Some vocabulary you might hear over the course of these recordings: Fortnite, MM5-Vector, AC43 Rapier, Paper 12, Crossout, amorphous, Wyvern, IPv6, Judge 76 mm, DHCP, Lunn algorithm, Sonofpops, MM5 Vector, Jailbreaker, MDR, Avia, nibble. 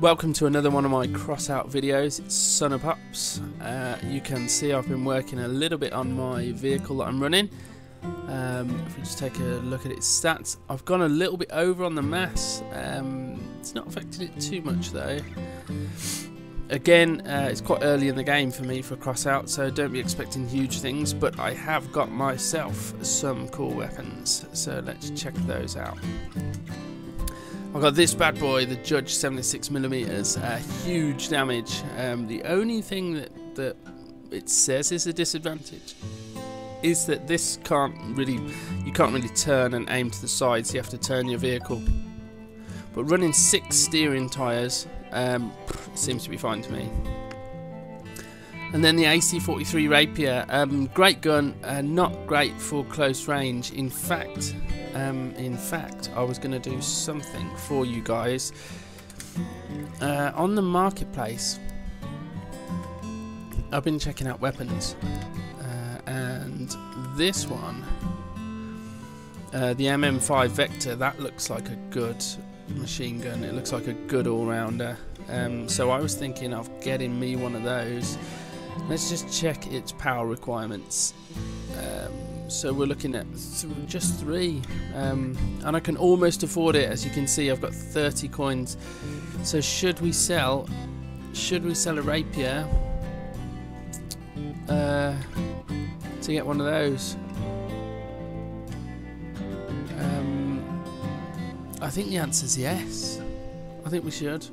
Welcome to another one of my Crossout videos. It's Sonofpops. You can see I've been working a little bit on my vehicle that I'm running. If we just take a look at its stats, I've gone a little bit over on the mass. It's not affected it too much though. Again, it's quite early in the game for me for Crossout, so don't be expecting huge things, but I have got myself some cool weapons, so let's check those out. I've got this bad boy, the Judge 76 mm, huge damage. The only thing that it says is a disadvantage is that this you can't really turn and aim to the sides. You have to turn your vehicle. But running 6 steering tyres seems to be fine to me. And then the AC43 Rapier, great gun, not great for close range. In fact, I was going to do something for you guys on the marketplace. I've been checking out weapons, and this one, the MM5 Vector, that looks like a good machine gun. It looks like a good all-rounder. So I was thinking of getting me one of those. Let's just check its power requirements. So we're looking at just 3, and I can almost afford it. As you can see, I've got 30 coins. So should we sell a rapier to get one of those? I think the answer is yes. I think we should.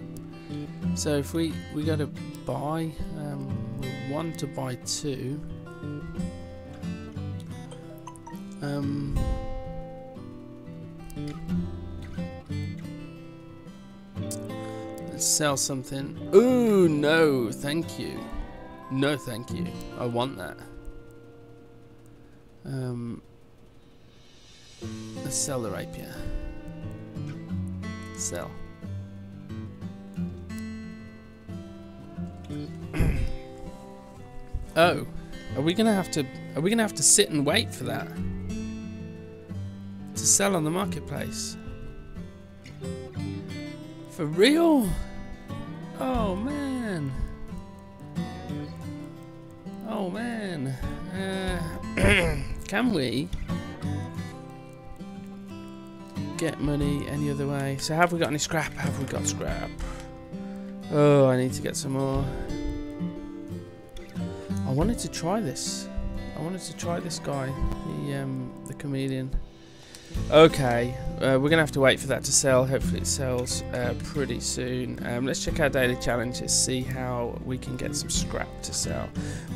So if we go to buy, we want to buy 2. Let's sell something. Ooh, no, thank you. No, thank you. I want that. Let's sell the rapier. Sell. Oh, are we gonna have to sit and wait for that to sell on the marketplace? For real? Oh man. Oh man. Can we get money any other way? So have we got any scrap? Have we got scrap? Oh, I need to get some more. I wanted to try this. I wanted to try this guy, the comedian. Okay, we're gonna have to wait for that to sell. Hopefully it sells pretty soon. Let's check our daily challenges, see how we can get some scrap to sell.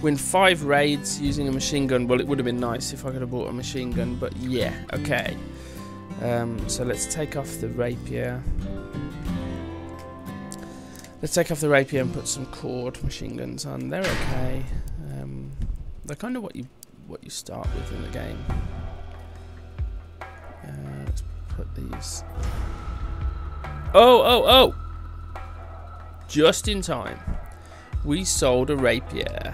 Win 5 raids using a machine gun. Well, it would have been nice if I could have bought a machine gun, but yeah, okay. So let's take off the rapier. Let's take off the rapier and put some cord machine guns on. They're okay. They're kind of what you start with in the game. Let's put these. Oh! Just in time. We sold a rapier.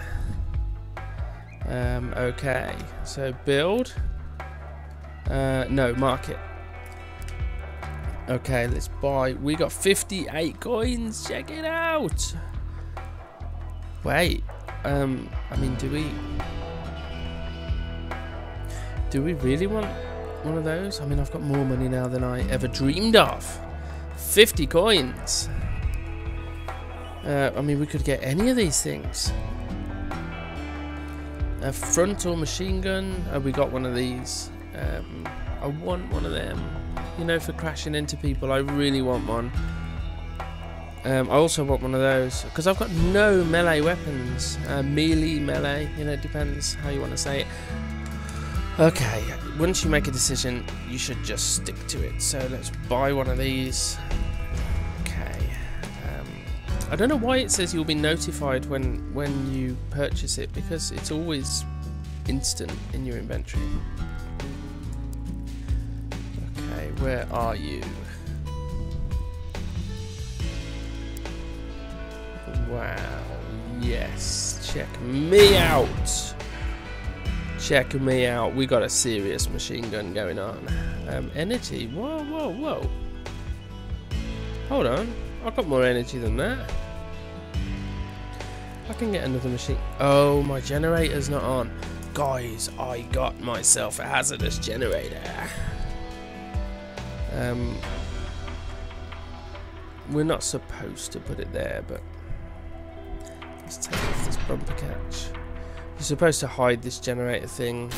Okay. So build. No, market. Okay, let's buy. We got 58 coins. Check it out. Wait. I mean, do we really want one of those? I mean, I've got more money now than I ever dreamed of. 50 coins. I mean, we could get any of these things. A frontal machine gun. Oh, we got one of these. I want one of them, you know, for crashing into people. I really want one. I also want one of those because I've got no melee weapons. Melee, you know, depends how you want to say it. Okay, once you make a decision, you should just stick to it. So let's buy one of these. Okay. I don't know why it says you'll be notified when you purchase it, because it's always instant in your inventory. Where are you? Wow, yes, check me out. Check me out. We got a serious machine gun going on. Energy, whoa. Hold on, I've got more energy than that. I can get another machine. Oh, my generator's not on. Guys, I got myself a hazardous generator. We're not supposed to put it there, but let's take off this bumper catch. You're supposed to hide this generator thing,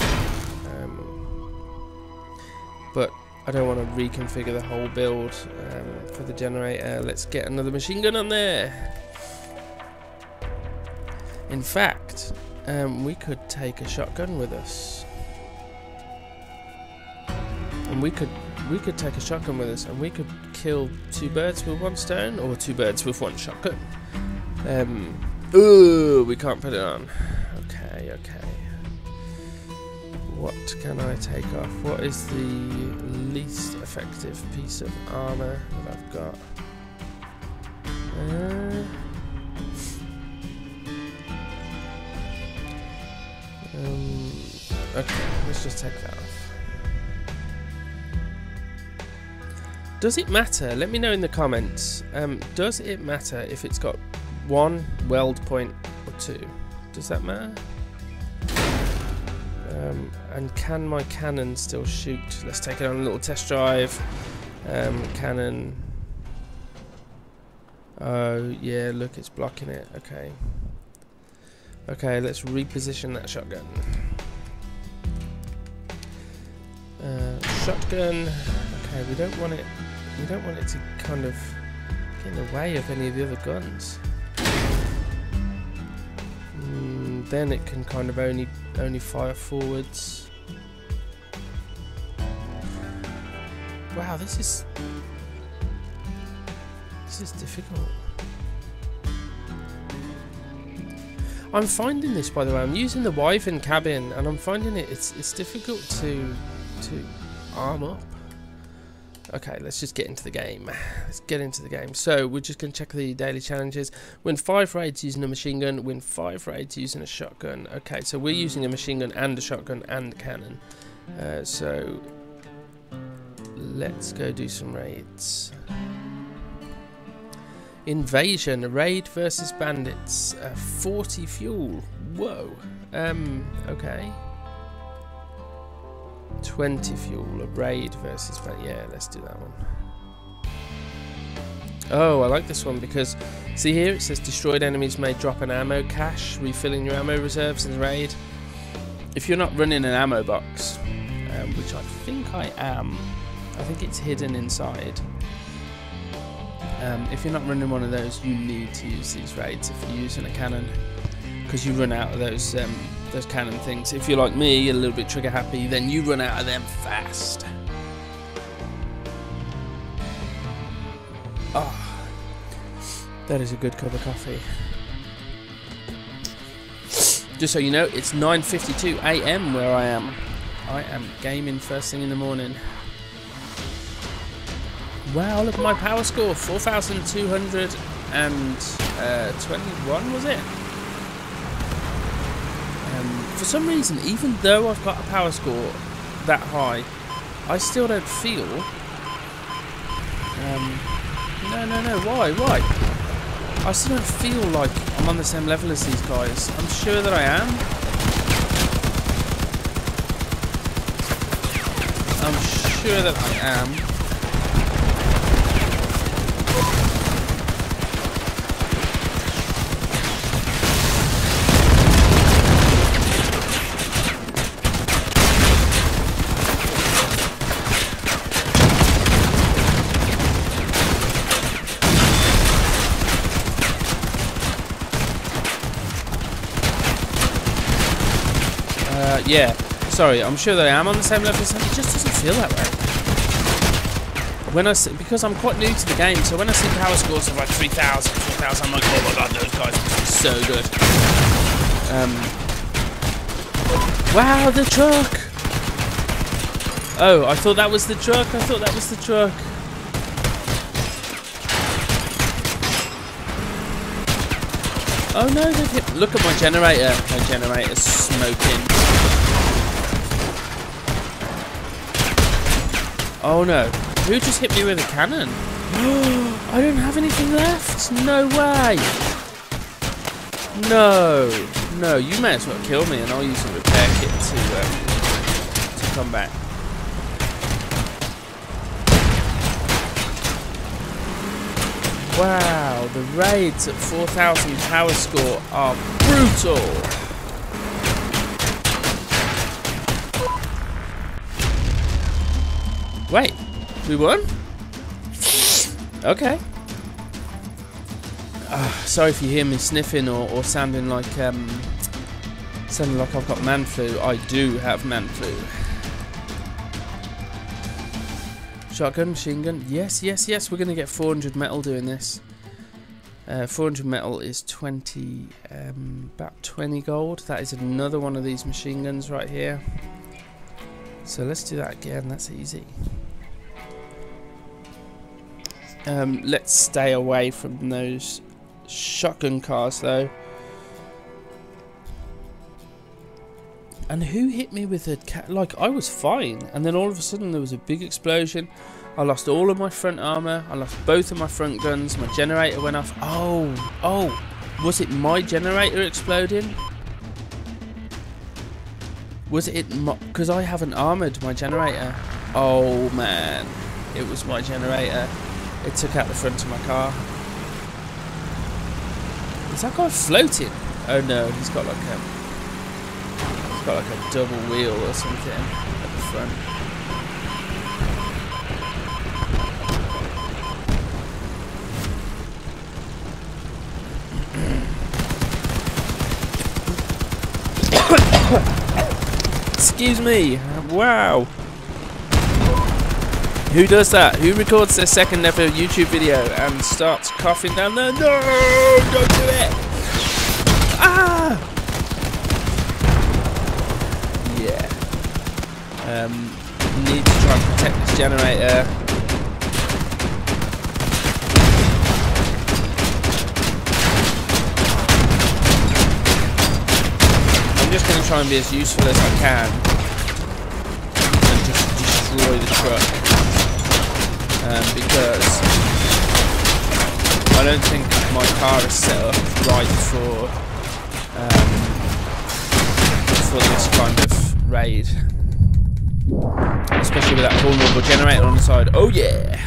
but I don't want to reconfigure the whole build for the generator. Let's get another machine gun on there. In fact, we could take a shotgun with us, and we could take a shotgun with us, and we could kill two birds with one stone, or two birds with one shotgun. Ooh, we can't put it on. Okay, okay. What can I take off? What is the least effective piece of armor that I've got? Okay, let's just take that off. Does it matter? Let me know in the comments. Does it matter if it's got one weld point or two? Does that matter? And can my cannon still shoot? Let's take it on a little test drive. Cannon. Oh, yeah, look, it's blocking it. Okay. Okay, let's reposition that shotgun. Shotgun. Okay, we don't want it. We don't want it to kind of get in the way of any of the other guns. Then it can kind of only fire forwards. Wow, this is difficult. I'm finding this, by the way. I'm using the Wyvern cabin, and I'm finding it's difficult to arm up. Okay, let's just get into the game. Let's get into the game. So we're just going to check the daily challenges. Win 5 raids using a machine gun. Win 5 raids using a shotgun. Okay, so we're using a machine gun and a shotgun and a cannon. So let's go do some raids. Invasion. A raid versus bandits. 40 fuel. Whoa. Okay. 20 fuel, a raid versus, but yeah, let's do that one. Oh, I like this one because, see here, it says destroyed enemies may drop an ammo cache, refilling your ammo reserves in the raid. If you're not running an ammo box, which I think I am, I think it's hidden inside. If you're not running one of those, you need to use these raids if you're using a cannon, because you run out of those cannon things. If you're like me, you're a little bit trigger happy, then you run out of them fast. Oh, that is a good cup of coffee. Just so you know, it's 9:52 AM where I am. I am gaming first thing in the morning. Wow, look at my power score, 4,221 was it? For some reason, even though I've got a power score that high, I still don't feel... I still don't feel like I'm on the same level as these guys. I'm sure that I am. I'm sure that I am. Yeah, sorry, I'm sure that I am on the same level as him. It just doesn't feel that way. Because I'm quite new to the game, so when I see power scores of like 3,000, 4,000, I'm like, oh my god, those guys are so good. Wow, the truck! Oh, I thought that was the truck. I thought that was the truck. Oh no, they've hit. Look at my generator. My generator's smoking. Oh no. Who just hit me with a cannon? I don't have anything left. No way. No. No, you may as well kill me and I'll use a repair kit to come back. Wow, the raids at 4,000 power score are brutal. Wait, we won? Okay. Sorry if you hear me sniffing or sounding like I've got man flu. I do have man flu. Shotgun, machine gun, yes, yes, yes, we're going to get 400 metal doing this. 400 metal is 20, about 20 gold. That is another one of these machine guns right here. So let's do that again, that's easy. Let's stay away from those shotgun cars though. And who hit me with a cat? Like, I was fine, and then all of a sudden there was a big explosion. I lost all of my front armor. I lost both of my front guns. My generator went off. Oh, was it my generator exploding? Was it my? Because I haven't armored my generator. Oh man, it was my generator. It took out the front of my car. Is that guy floating? Oh no, he's got like a. Got like a double wheel or something at the front. Excuse me. Wow. Who does that? Who records their second ever YouTube video and starts coughing down there? No! Don't do it! Ah! Need to try and protect this generator. I'm just going to try and be as useful as I can and just destroy the truck because I don't think my car is set up right for this kind of raid. Especially with that vulnerable generator on the side. Oh yeah!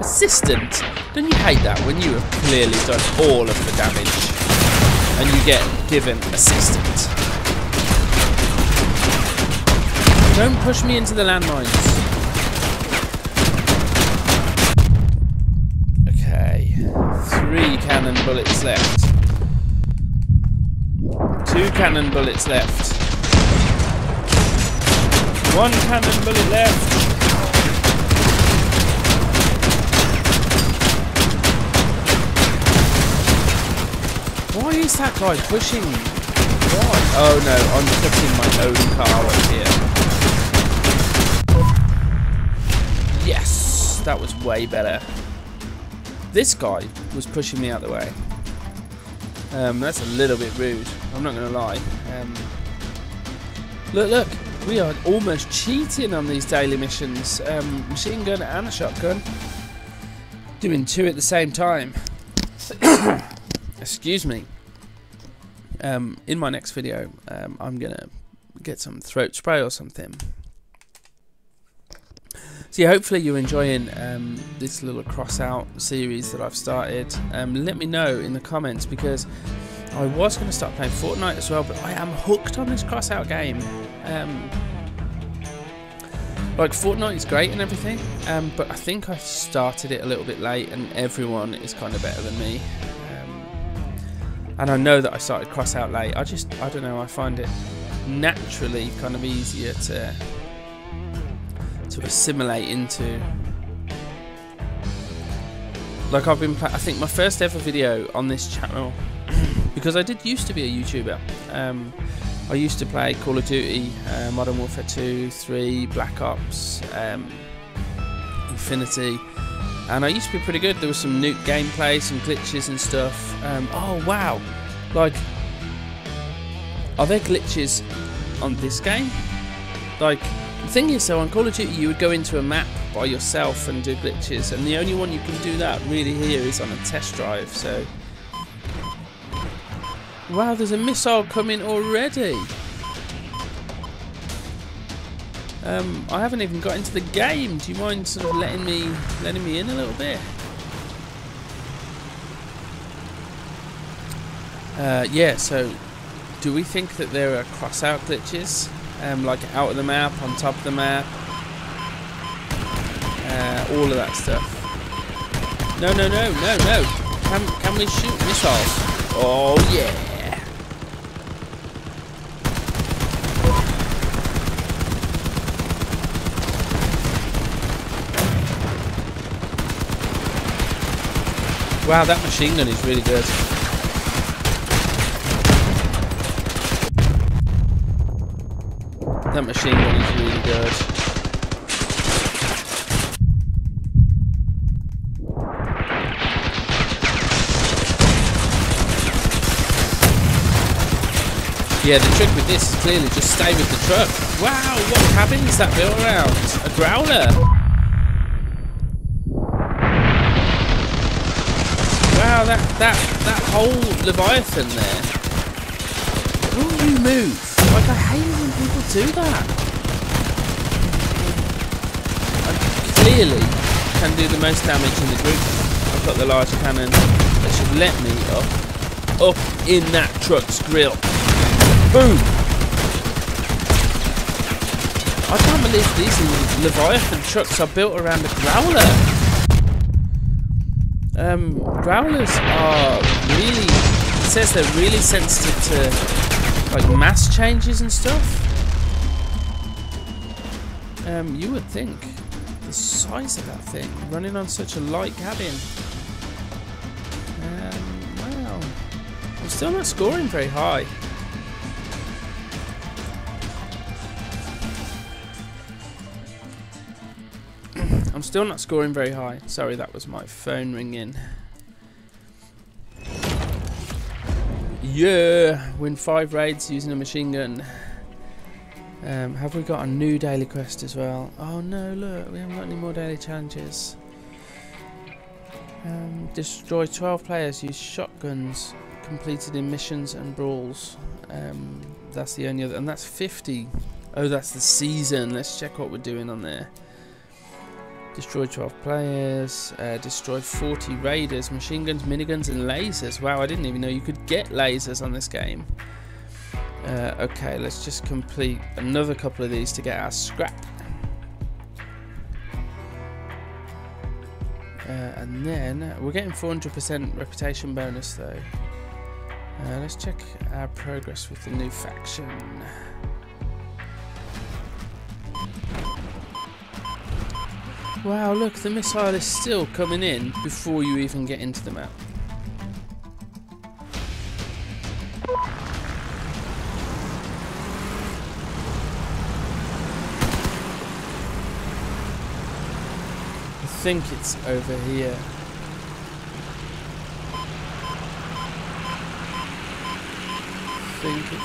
Assistant! Don't you hate that when you have clearly done all of the damage and you get given assistant? Don't push me into the landmines. Okay. 3 cannon bullets left. 2 cannon bullets left. 1 cannon bullet left. Why is that guy pushing? Why? Oh no, I'm cutting my own car right here. Yes, that was way better. This guy was pushing me out the way. That's a little bit rude, I'm not going to lie. Look, look. We are almost cheating on these daily missions. Machine gun and a shotgun. Doing 2 at the same time. Excuse me. In my next video, I'm going to get some throat spray or something. So yeah, hopefully you're enjoying this little Crossout series that I've started. Let me know in the comments because I was going to start playing Fortnite as well, but I am hooked on this Crossout game. Like, Fortnite is great and everything, but I think I started it a little bit late and everyone is kind of better than me. And I know that I started Crossout late. I don't know, I find it naturally kind of easier to assimilate into. Like, I think my first ever video on this channel, because I did used to be a YouTuber. I used to play Call of Duty, Modern Warfare 2, 3, Black Ops, Infinity, and I used to be pretty good. There was some nuke gameplay, some glitches and stuff. Oh wow, like, are there glitches on this game? Like, The thing is though, on Call of Duty you would go into a map by yourself and do glitches, and the only one you can do that really here is on a test drive, so... Wow, there's a missile coming already! I haven't even got into the game. Do you mind sort of letting me in a little bit? Yeah, so do we think that there are crossout glitches? Like out of the map, on top of the map, all of that stuff. No. Can we shoot missiles? Oh yeah. Wow, that machine gun is really good. That machine gun is really good. Yeah, the trick with this is clearly just stay with the truck. Wow, what cabin is that built around? A growler? Wow, that whole Leviathan there. Will you move? Like, I hate when people do that. I clearly can do the most damage in the group. I've got the large cannon that should let me up in that truck's grill. Boom! I can't believe these Leviathan trucks are built around a growler. Growlers are really, it says they're really sensitive to like mass changes and stuff. You would think the size of that thing running on such a light cabin. Wow, I'm still not scoring very high. I'm still not scoring very high. Sorry, that was my phone ringing. Yeah, win 5 raids using a machine gun. Have we got a new daily quest as well? Oh no, look, we haven't got any more daily challenges. Destroy 12 players, use shotguns, completed in missions and brawls. That's the only other, and that's 50. Oh, that's the season. Let's check what we're doing on there. Destroy 12 players, destroy 40 raiders, machine guns, miniguns and lasers. Wow, I didn't even know you could get lasers on this game. Okay, let's just complete another couple of these to get our scrap. And then, we're getting 400% reputation bonus though. Let's check our progress with the new faction. Wow, look, the missile is still coming in before you even get into the map. I think it's over here.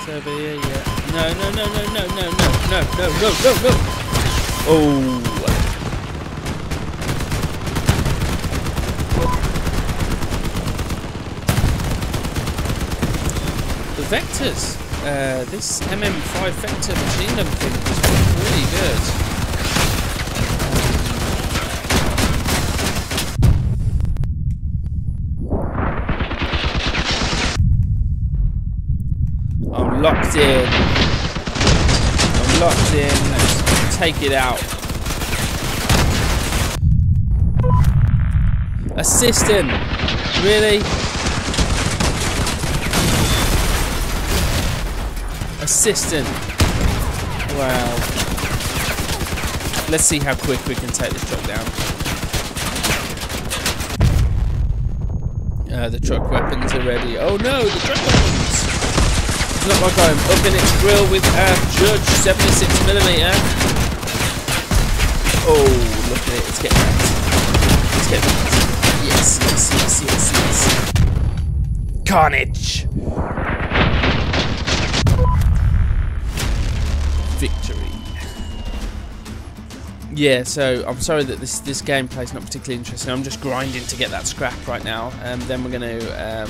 Yeah. No. Oh. Vectors. This MM5 Vector machine gun thing is really good. I'm locked in. Let's take it out. Assist him. Really? Assistant. Wow. Let's see how quick we can take this truck down. The truck weapons are ready. Oh no, the truck weapons! It's not like I'm up in its grill with our Judge 76 mm. Oh, look at it. It's getting wrecked. Yes. Carnage! Victory. Yeah, so I'm sorry that this gameplay is not particularly interesting. I'm just grinding to get that scrap right now, and then we're going to,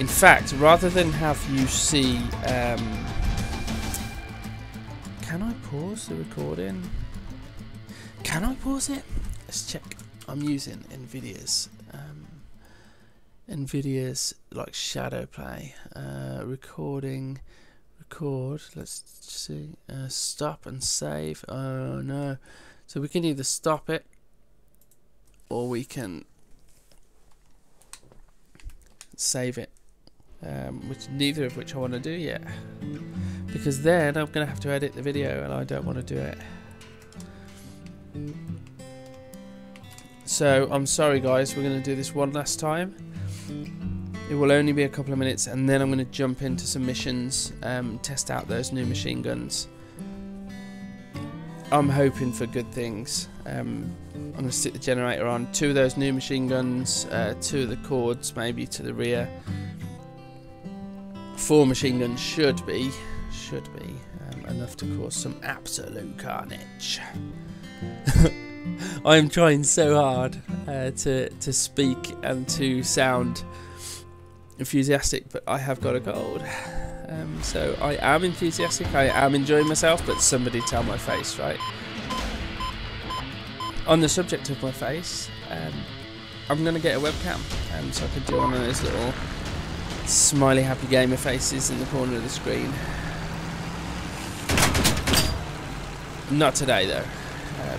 in fact, rather than have you see, can I pause the recording? Can I pause it? Let's check. I'm using NVIDIA's, like shadow play, recording. Record, let's see, stop and save. Oh no, so we can either stop it or we can save it, which neither of which I want to do yet, because then I'm gonna have to edit the video and I don't want to do it. So I'm sorry guys, we're gonna do this one last time. It will only be a couple of minutes, and then I'm going to jump into some missions, test out those new machine guns. I'm hoping for good things. I'm going to stick the generator on. 2 of those new machine guns, 2 of the cords maybe to the rear. 4 machine guns should be enough to cause some absolute carnage. I'm trying so hard to speak and to sound enthusiastic, but I have got a cold, so I am enthusiastic, I am enjoying myself, but somebody tell my face, right? On the subject of my face, I'm going to get a webcam, so I can do one of those little smiley happy gamer faces in the corner of the screen. Not today though,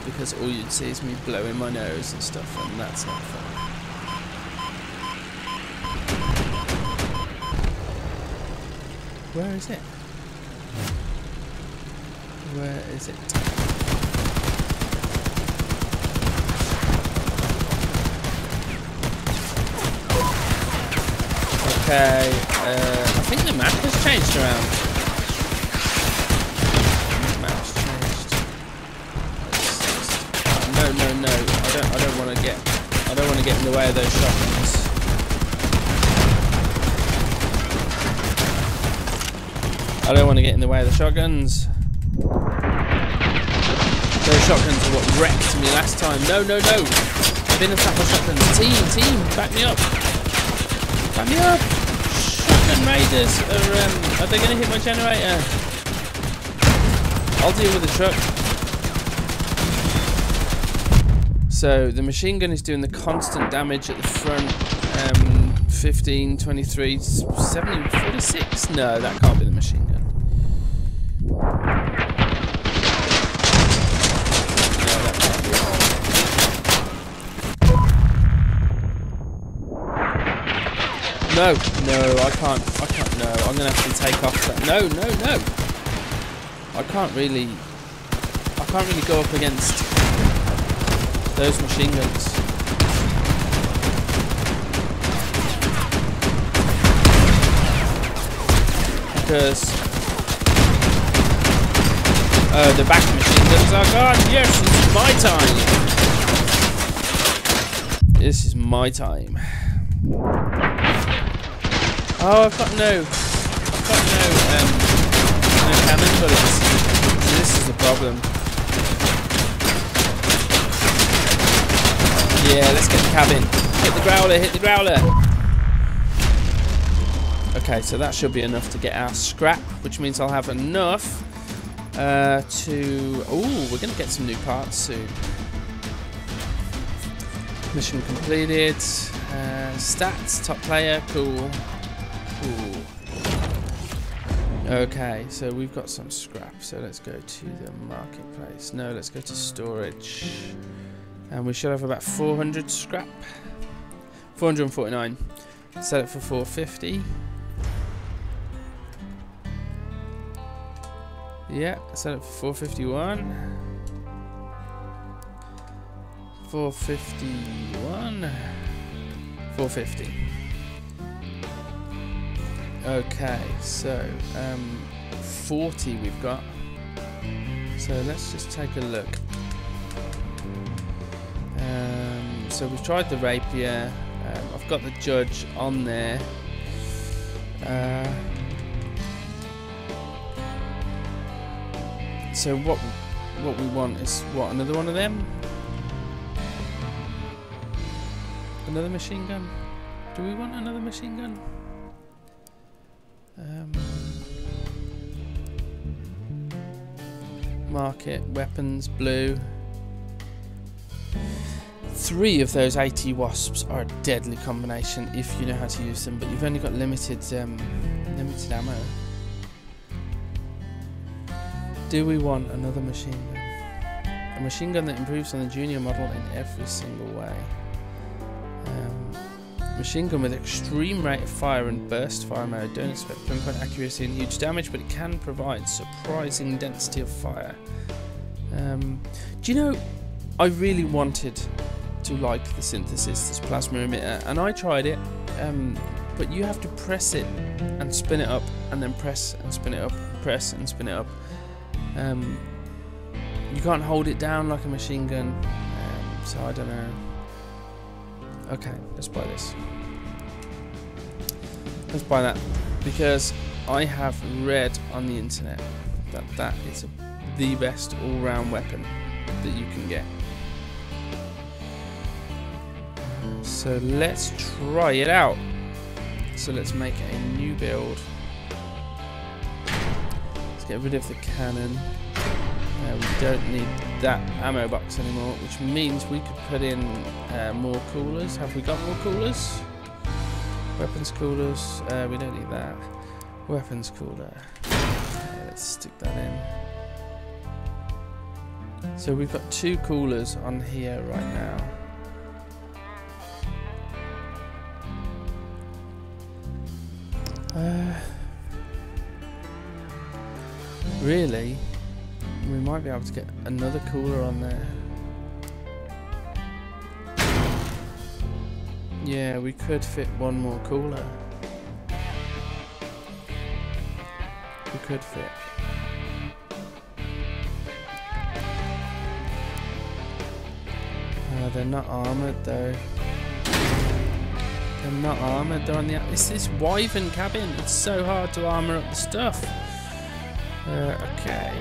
because all you'd see is me blowing my nose and stuff, and that's not fun. Where is it? Where is it? Okay, I think the map has changed around. The map's changed. No, I don't wanna get in the way of those shotguns. I don't want to get in the way of the shotguns. Those shotguns are what wrecked me last time. No. I've been attacked by shotguns. Team, back me up. Shotgun raiders are they going to hit my generator? I'll deal with the truck. So the machine gun is doing the constant damage at the front. 15, 23, 70, 46. No, that can't be the machine gun. No, I can't. No, I'm gonna have to take off that. No. I can't really go up against those machine guns. Oh, the back machine guns are gone. Yes, it's my time. This is my time. Oh, I've got no cannon bullets. So this is the problem. Yeah, let's get the cabin. Hit the growler. Okay, so that should be enough to get our scrap, which means I'll have enough to... Ooh, we're going to get some new parts soon. Mission completed. Stats, top player, cool. Okay, so we've got some scrap, so let's go to the marketplace. No, let's go to storage. And we should have about 400 scrap. 449. Sell it for 450. Yeah, set it for 450. Okay, so 40 we've got. So let's just take a look. So we've tried the rapier. I've got the judge on there. So what we want is what, another one of them? Another machine gun? Do we want another machine gun? Market, weapons, blue. 3 of those 80 wasps are a deadly combination if you know how to use them, but you've only got limited limited ammo. Do we want another machine gun? A machine gun that improves on the junior model in every single way. Machine gun with extreme rate of fire and burst fire mode. Don't expect pinpoint accuracy and huge damage, but it can provide surprising density of fire. Do you know, I really wanted to like the synthesis, this plasma emitter, and I tried it, but you have to press it and spin it up, and then press and spin it up, press and spin it up. You can't hold it down like a machine gun, so I don't know. Okay, let's buy this. Let's buy that, because I have read on the internet that that is the best all-round weapon that you can get. So let's try it out. So let's make a new build. Let's get rid of the cannon. We don't need that ammo box anymore, which means we could put in more coolers. Have we got more coolers? Weapons coolers. We don't need that. Weapons cooler. Let's stick that in. So we've got 2 coolers on here right now. Really? We might be able to get another cooler on there. Yeah, we could fit one more cooler. We could fit. They're not armoured though. They're not armoured, they're on the... It's this Wyvern cabin. It's so hard to armour up the stuff. Okay.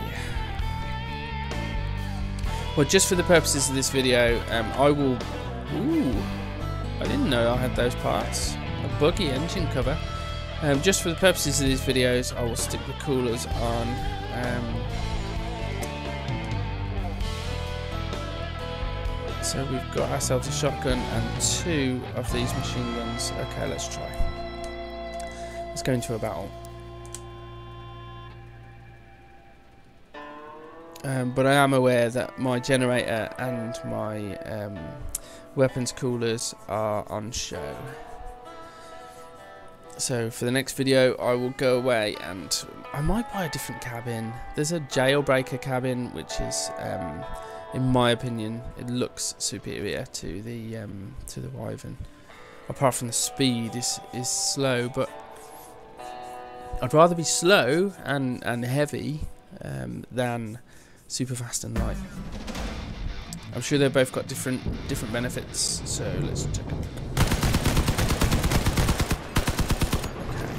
Well, just for the purposes of this video, I will... Ooh, I didn't know I had those parts. A buggy engine cover. Just for the purposes of these videos, I will stick the coolers on. So we've got ourselves a shotgun and 2 of these machine guns. Okay, let's try. Let's go into a battle. But I am aware that my generator and my weapons coolers are on show. So for the next video I will go away and I might buy a different cabin. There's a Jailbreaker cabin which is, in my opinion, it looks superior to the Wyvern. Apart from the speed is slow, but I'd rather be slow and heavy than super fast and light. I'm sure they've both got different benefits, so let's check it. Okay.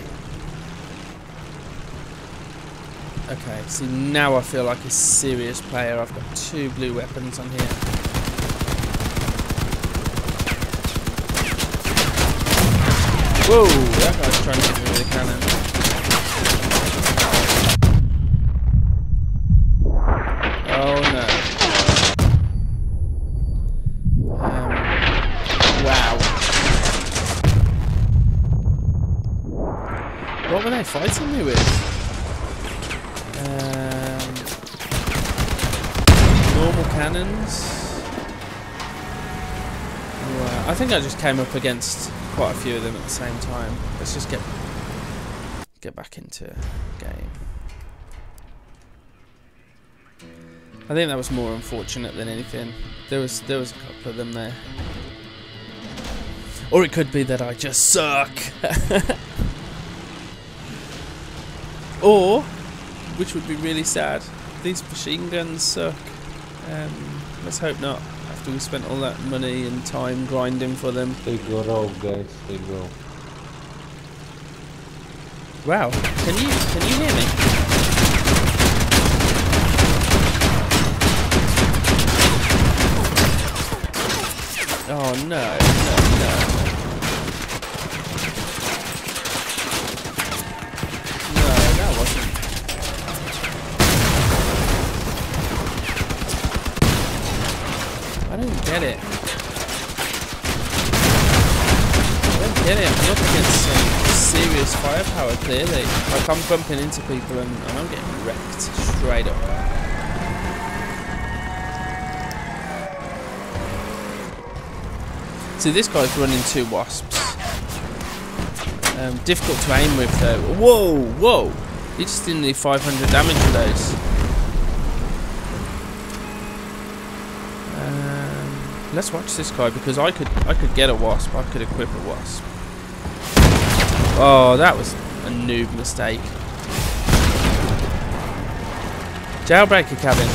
Okay, see, now I feel like a serious player. I've got 2 blue weapons on here. Whoa, that guy's trying to hit me with a cannon. What were they fighting me with? Normal cannons. Wow. I think I just came up against quite a few of them at the same time. Let's just get back into the game. I think that was more unfortunate than anything. There was a couple of them there. Or it could be that I just suck. Or, which would be really sad, these machine guns suck. Let's hope not, after we spent all that money and time grinding for them. They go rogue, guys, they go. Wow, can you hear me? Oh no, no, that wasn't. I didn't get it. I'm up against some serious firepower clearly. Like I'm bumping into people and I'm getting wrecked straight up. See, this guy's running two wasps. Difficult to aim with though. Whoa, whoa! He just didn't need 500 damage for those. Let's watch this guy because I could get a wasp. I could equip a wasp. Oh, that was a noob mistake. Jailbreaker cabin.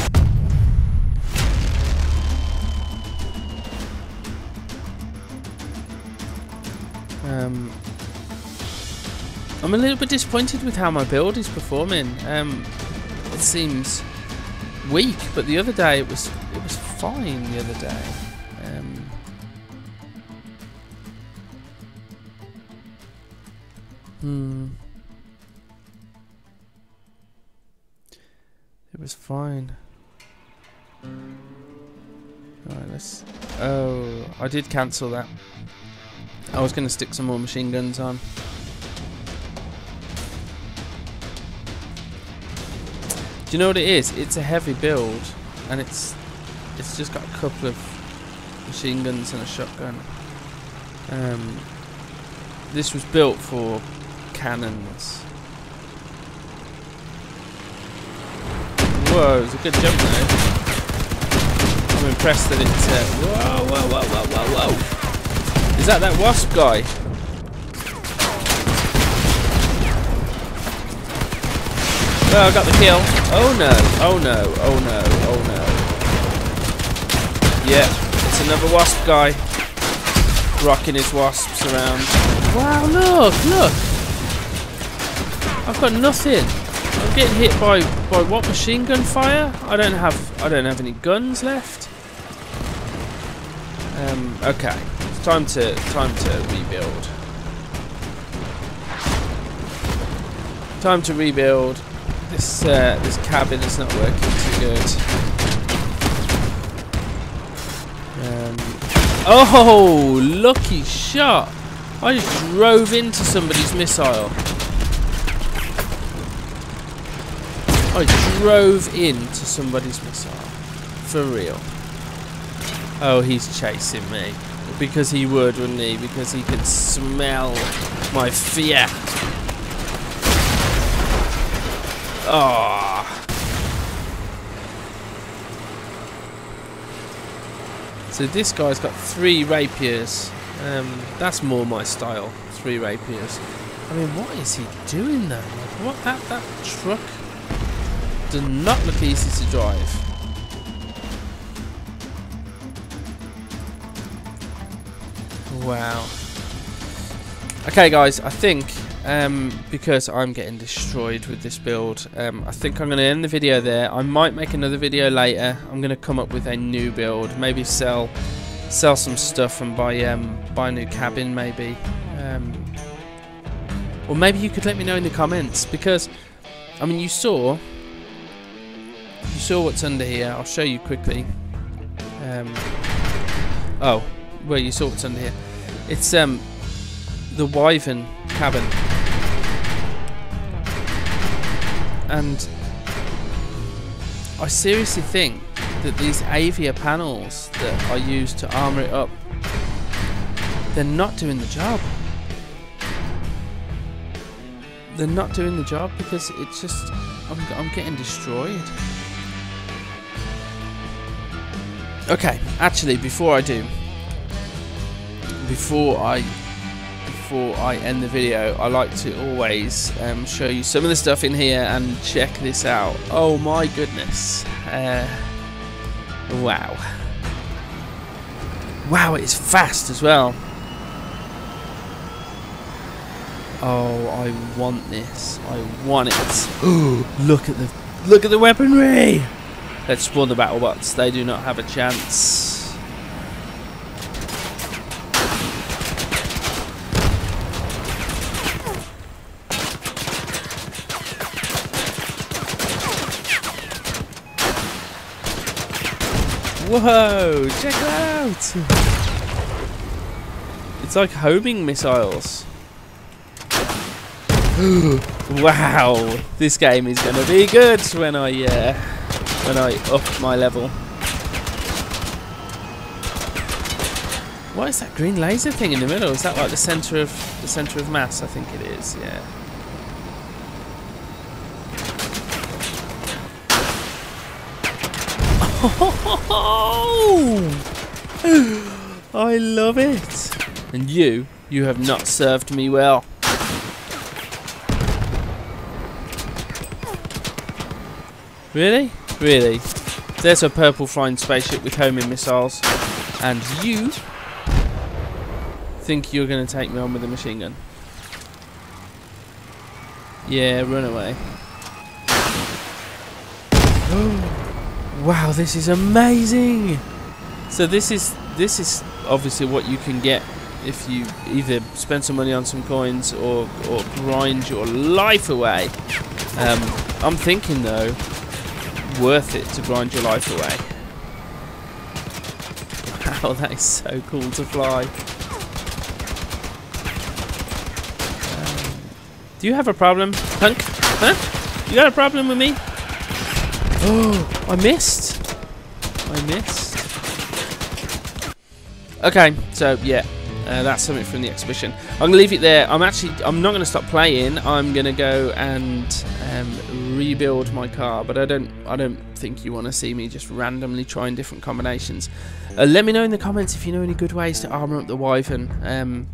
I'm a little bit disappointed with how my build is performing. It seems weak, but the other day it was fine. The other day, it was fine. Alright, let's. Oh, I did cancel that. I was going to stick some more machine guns on. Do you know what it is? It's a heavy build, and it's just got a couple of machine guns and a shotgun. This was built for cannons. Whoa, it was a good jump though. I'm impressed that it's. Whoa! Is that wasp guy? Oh, I got the kill. Oh no, oh no, oh no, oh no. Yeah, it's another wasp guy. Rocking his wasps around. Wow, look, look. I've got nothing. I'm getting hit by what, machine gun fire? I don't have any guns left. Okay. Time to rebuild. Time to rebuild. This cabin is not working too good. Oh, lucky shot! I just drove into somebody's missile. I drove into somebody's missile. For real. Oh, he's chasing me. Because he would, wouldn't he? Because he could smell my fear. Ah. So this guy's got 3 rapiers. That's more my style. 3 rapiers. I mean, what is he doing though? What that truck did not look easy to drive. Wow. Okay guys, I think because I'm getting destroyed with this build, I think I'm going to end the video there. I might make another video later. I'm going to come up with a new build, maybe sell some stuff and buy a new cabin maybe. Or maybe you could let me know in the comments, because I mean you saw what's under here. I'll show you quickly. Oh, well, you saw what's under here. It's the Wyvern cabin, and I seriously think that these Avia panels that I use to armour it up, they're not doing the job. They're not doing the job because it's just I'm getting destroyed. Okay, actually, before I end the video, I like to always show you some of the stuff in here and check this out. Oh my goodness. Wow. Wow, it is fast as well. Oh, I want this. I want it. Ooh, look at the weaponry. Let's spawn the battle bots. They do not have a chance. Whoa, check that out! It's like homing missiles. Wow, this game is gonna be good when I up my level. What is that green laser thing in the middle? Is that like the center of mass? I think it is. Yeah. Oh, I love it. And you have not served me well. Really? Really? There's a purple flying spaceship with homing missiles, and you think you're going to take me on with a machine gun? Yeah, run away. Wow, this is amazing. So this is obviously what you can get if you either spend some money on some coins or grind your life away. I'm thinking though, worth it to grind your life away. Wow, that is so cool to fly. Do you have a problem, punk? Huh? You got a problem with me? Oh, I missed. Okay, so yeah, that's something from the exhibition. I'm gonna leave it there. I'm not gonna stop playing. I'm gonna go and rebuild my car, but I don't think you want to see me just randomly trying different combinations. Let me know in the comments if you know any good ways to armor up the Wyvern.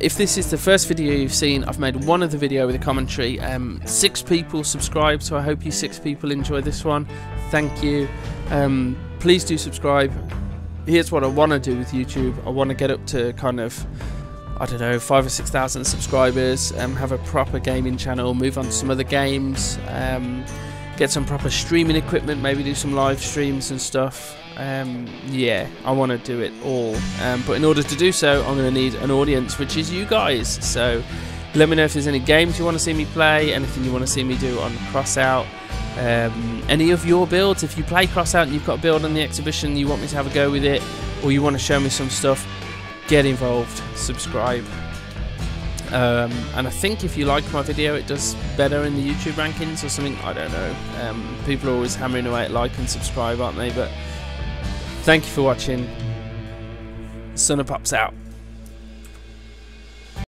If this is the first video you've seen, I've made one other video with a commentary. 6 people subscribed, so I hope you 6 people enjoy this one. Thank you. Please do subscribe. Here's what I want to do with YouTube. I want to get up to kind of, I don't know, 5 or 6,000 subscribers, have a proper gaming channel, move on to some other games, get some proper streaming equipment, maybe do some live streams and stuff. Yeah, I want to do it all, but in order to do so, I'm going to need an audience, which is you guys. So let me know if there's any games you want to see me play, anything you want to see me do on Crossout, any of your builds. If you play Crossout and you've got a build on the exhibition, you want me to have a go with it, or you want to show me some stuff, get involved, subscribe. And I think if you like my video, it does better in the YouTube rankings or something, I don't know. People are always hammering away at like and subscribe, aren't they? But thank you for watching. Sonofpops out.